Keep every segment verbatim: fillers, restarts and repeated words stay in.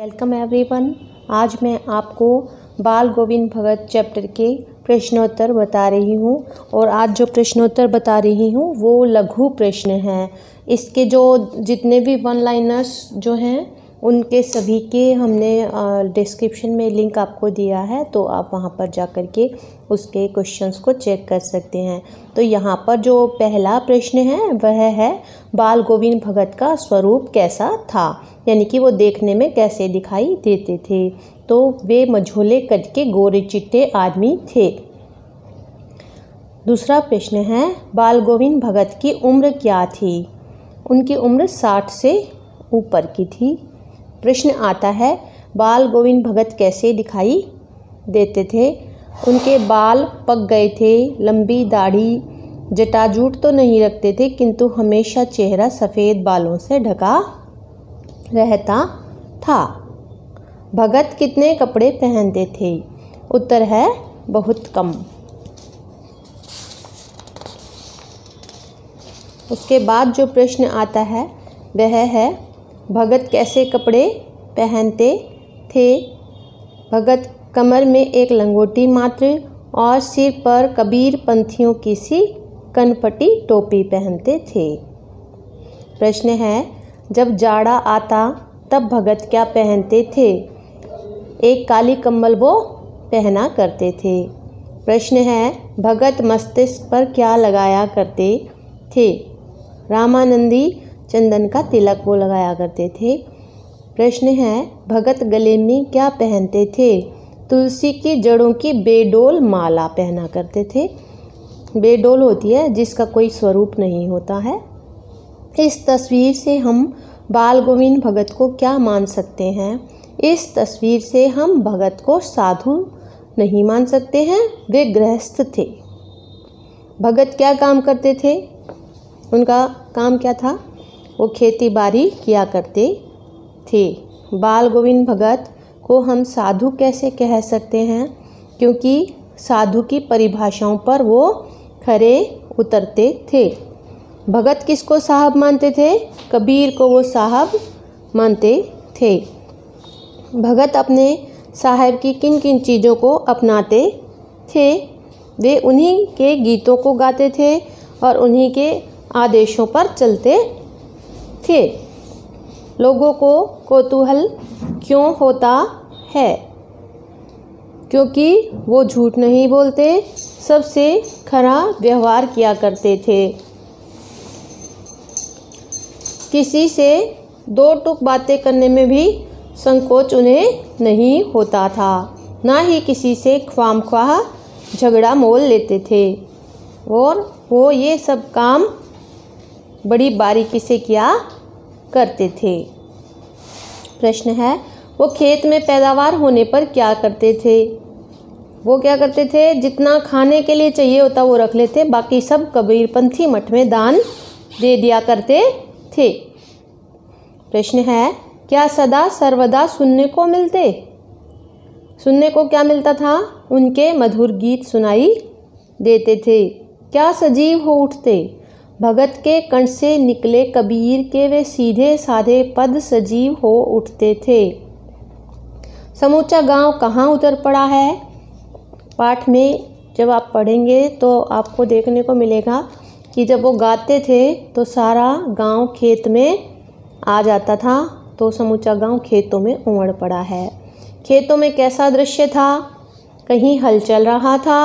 Welcome everyone. आज मैं आपको बाल गोविंद भगत चैप्टर के प्रश्नोत्तर बता रही हूँ और आज जो प्रश्नोत्तर बता रही हूँ वो लघु प्रश्न हैं। इसके जो जितने भी वन लाइनर्स जो हैं उनके सभी के हमने डिस्क्रिप्शन में लिंक आपको दिया है, तो आप वहां पर जा कर के उसके क्वेश्चंस को चेक कर सकते हैं। तो यहां पर जो पहला प्रश्न है वह है बाल गोविंद भगत का स्वरूप कैसा था, यानी कि वो देखने में कैसे दिखाई देते थे। तो वे मझोले कद के गोरे चिट्टे आदमी थे। दूसरा प्रश्न है बाल गोविंद भगत की उम्र क्या थी। उनकी उम्र साठ से ऊपर की थी। प्रश्न आता है बाल गोविंद भगत कैसे दिखाई देते थे। उनके बाल पक गए थे, लंबी दाढ़ी जटाजूट तो नहीं रखते थे, किंतु हमेशा चेहरा सफ़ेद बालों से ढका रहता था। भगत कितने कपड़े पहनते थे। उत्तर है बहुत कम। उसके बाद जो प्रश्न आता है वह है भगत कैसे कपड़े पहनते थे। भगत कमर में एक लंगोटी मात्र और सिर पर कबीर पंथियों की सी कनपटी टोपी पहनते थे। प्रश्न है जब जाड़ा आता तब भगत क्या पहनते थे। एक काली कम्बल वो पहना करते थे। प्रश्न है भगत मस्तिष्क पर क्या लगाया करते थे। रामानंदी चंदन का तिलक वो लगाया करते थे। प्रश्न है भगत गले में क्या पहनते थे। तुलसी की जड़ों की बेडोल माला पहना करते थे। बेडोल होती है जिसका कोई स्वरूप नहीं होता है। इस तस्वीर से हम बाल गोविंद भगत को क्या मान सकते हैं। इस तस्वीर से हम भगत को साधु नहीं मान सकते हैं। वे गृहस्थ थे। भगत क्या काम करते थे। उनका काम क्या था। वो खेती बाड़ी किया करते थे। बाल गोविंद भगत को हम साधु कैसे कह सकते हैं, क्योंकि साधु की परिभाषाओं पर वो खरे उतरते थे। भगत किसको साहब मानते थे। कबीर को वो साहब मानते थे। भगत अपने साहब की किन किन चीज़ों को अपनाते थे। वे उन्हीं के गीतों को गाते थे और उन्हीं के आदेशों पर चलते थे। लोगों को कौतूहल क्यों होता है। क्योंकि वो झूठ नहीं बोलते, सबसे खरा व्यवहार किया करते थे। किसी से दो टूक बातें करने में भी संकोच उन्हें नहीं होता था। ना ही किसी से ख्वामख्वाह झगड़ा मोल लेते थे और वो ये सब काम बड़ी बारीकी से किया करते थे। प्रश्न है वो खेत में पैदावार होने पर क्या करते थे। वो क्या करते थे। जितना खाने के लिए चाहिए होता वो रख लेते, बाकी सब कबीरपंथी मठ में दान दे दिया करते थे। प्रश्न है क्या सदा सर्वदा सुनने को मिलते। सुनने को क्या मिलता था। उनके मधुर गीत सुनाई देते थे। क्या सजीव हो उठते। भगत के कंठ से निकले कबीर के वे सीधे साधे पद सजीव हो उठते थे। समूचा गांव कहाँ उतर पड़ा है। पाठ में जब आप पढ़ेंगे तो आपको देखने को मिलेगा कि जब वो गाते थे तो सारा गांव खेत में आ जाता था, तो समूचा गांव खेतों में उमड़ पड़ा है। खेतों में कैसा दृश्य था। कहीं हल चल रहा था,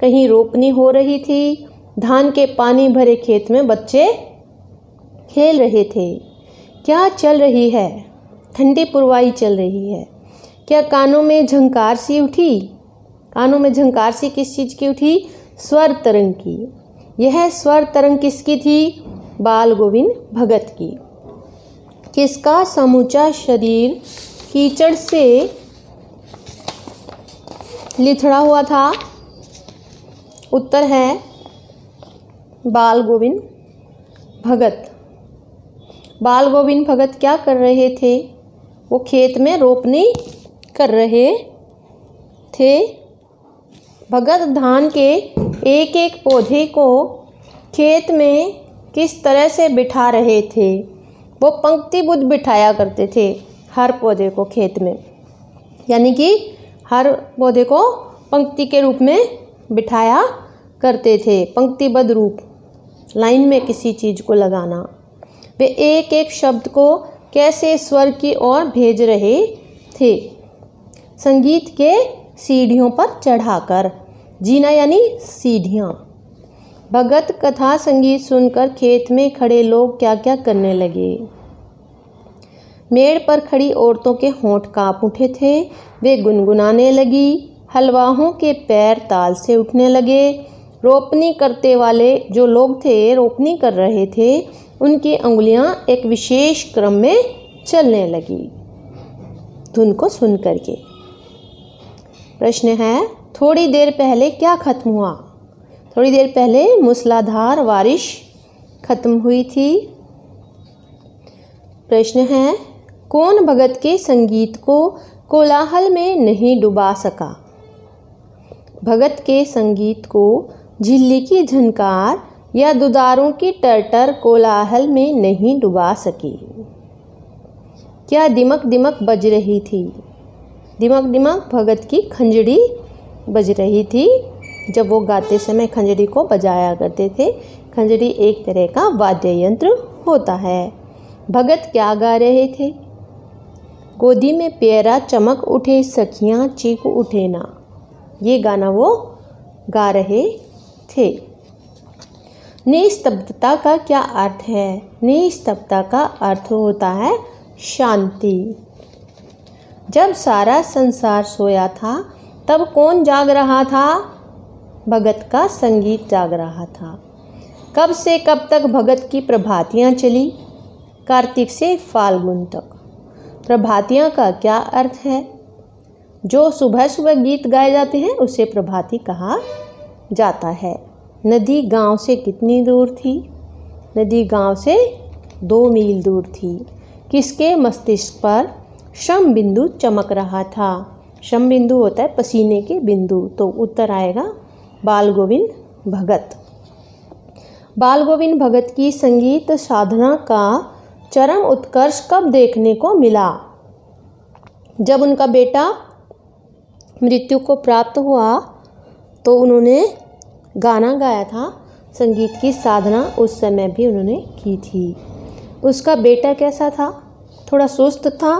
कहीं रोपनी हो रही थी। धान के पानी भरे खेत में बच्चे खेल रहे थे। क्या चल रही है। ठंडी पुरवाई चल रही है। क्या कानों में झंकार सी उठी। कानों में झंकार सी किस चीज़ की उठी। स्वर तरंग की। यह स्वर तरंग किसकी थी। बाल गोविंद भगत की। किसका समूचा शरीर कीचड़ से लिथड़ा हुआ था। उत्तर है बाल गोविंद भगत। बाल गोविंद भगत क्या कर रहे थे। वो खेत में रोपनी कर रहे थे। भगत धान के एक एक पौधे को खेत में किस तरह से बिठा रहे थे। वो पंक्तिबद्ध बिठाया करते थे। हर पौधे को खेत में, यानी कि हर पौधे को पंक्ति के रूप में बिठाया करते थे, पंक्तिबद्ध रूप लाइन में किसी चीज़ को लगाना। वे एक एक शब्द को कैसे स्वर की ओर भेज रहे थे, संगीत के सीढ़ियों पर चढ़ाकर। जीना यानी सीढ़ियाँ। भगत कथा संगीत सुनकर खेत में खड़े लोग क्या क्या करने लगे। मेड़ पर खड़ी औरतों के होंठ काँप उठे थे, वे गुनगुनाने लगी। हलवाहों के पैर ताल से उठने लगे। रोपनी करते वाले जो लोग थे, रोपनी कर रहे थे, उनकी उंगलियां एक विशेष क्रम में चलने लगी धुन को सुन करके। प्रश्न है, थोड़ी देर पहले क्या खत्म हुआ। थोड़ी देर पहले मूसलाधार बारिश खत्म हुई थी। प्रश्न है, कौन भगत के संगीत को कोलाहल में नहीं डुबा सका। भगत के संगीत को झिल्ली की झनकार या दुदारों की टरटर कोलाहल में नहीं डुबा सकी। क्या दिमक दिमक बज रही थी। दिमक दिमक भगत की खंजड़ी बज रही थी। जब वो गाते समय खंजड़ी को बजाया करते थे। खंजड़ी एक तरह का वाद्य यंत्र होता है। भगत क्या गा रहे थे। गोदी में प्यारा चमक उठे सखियाँ चीख उठे ना, ये गाना वो गा रहे थे। निस्तब्धता का क्या अर्थ है। निस्तब्धता का अर्थ होता है शांति। जब सारा संसार सोया था तब कौन जाग रहा था। भगत का संगीत जाग रहा था। कब से कब तक भगत की प्रभातियाँ चली। कार्तिक से फाल्गुन तक। प्रभातियाँ का क्या अर्थ है। जो सुबह सुबह गीत गाए जाते हैं उसे प्रभाती कहा जाता है। नदी गांव से कितनी दूर थी। नदी गांव से दो मील दूर थी। किसके मस्तिष्क पर श्रम बिंदु चमक रहा था। श्रम बिंदु होता है पसीने के बिंदु, तो उत्तर आएगा बाल गोविंद भगत। बाल गोविंद भगत की संगीत साधना का चरम उत्कर्ष कब देखने को मिला। जब उनका बेटा मृत्यु को प्राप्त हुआ तो उन्होंने गाना गाया था। संगीत की साधना उस समय भी उन्होंने की थी। उसका बेटा कैसा था। थोड़ा सुस्त था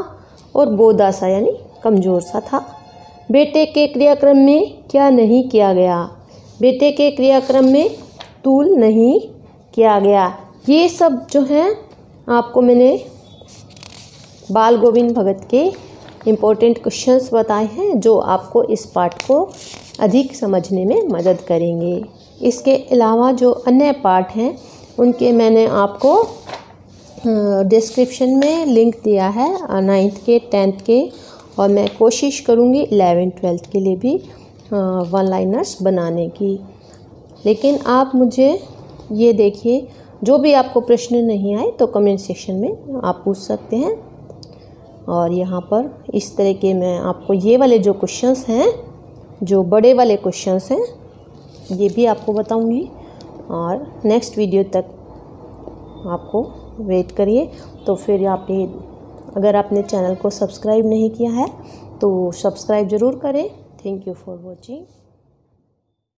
और बोधा सा यानी कमज़ोर सा था। बेटे के क्रियाक्रम में क्या नहीं किया गया। बेटे के क्रियाक्रम में तूल नहीं किया गया। ये सब जो है आपको मैंने बाल गोविंद भगत के इम्पोर्टेंट क्वेश्चंस बताए हैं जो आपको इस पार्ट को अधिक समझने में मदद करेंगे। इसके अलावा जो अन्य पार्ट हैं उनके मैंने आपको डिस्क्रिप्शन में लिंक दिया है, नाइन्थ के, टेंथ के, और मैं कोशिश करूँगी इलेवेंथ ट्वेल्थ के लिए भी वन लाइनर्स बनाने की। लेकिन आप मुझे ये देखिए, जो भी आपको प्रश्न नहीं आए तो कमेंट सेक्शन में आप पूछ सकते हैं। और यहाँ पर इस तरह के मैं आपको ये वाले जो क्वेश्चंस हैं, जो बड़े वाले क्वेश्चंस हैं, ये भी आपको बताऊंगी। और नेक्स्ट वीडियो तक आपको वेट करिए। तो फिर आपने, अगर आपने चैनल को सब्सक्राइब नहीं किया है तो सब्सक्राइब ज़रूर करें। Thank you for watching.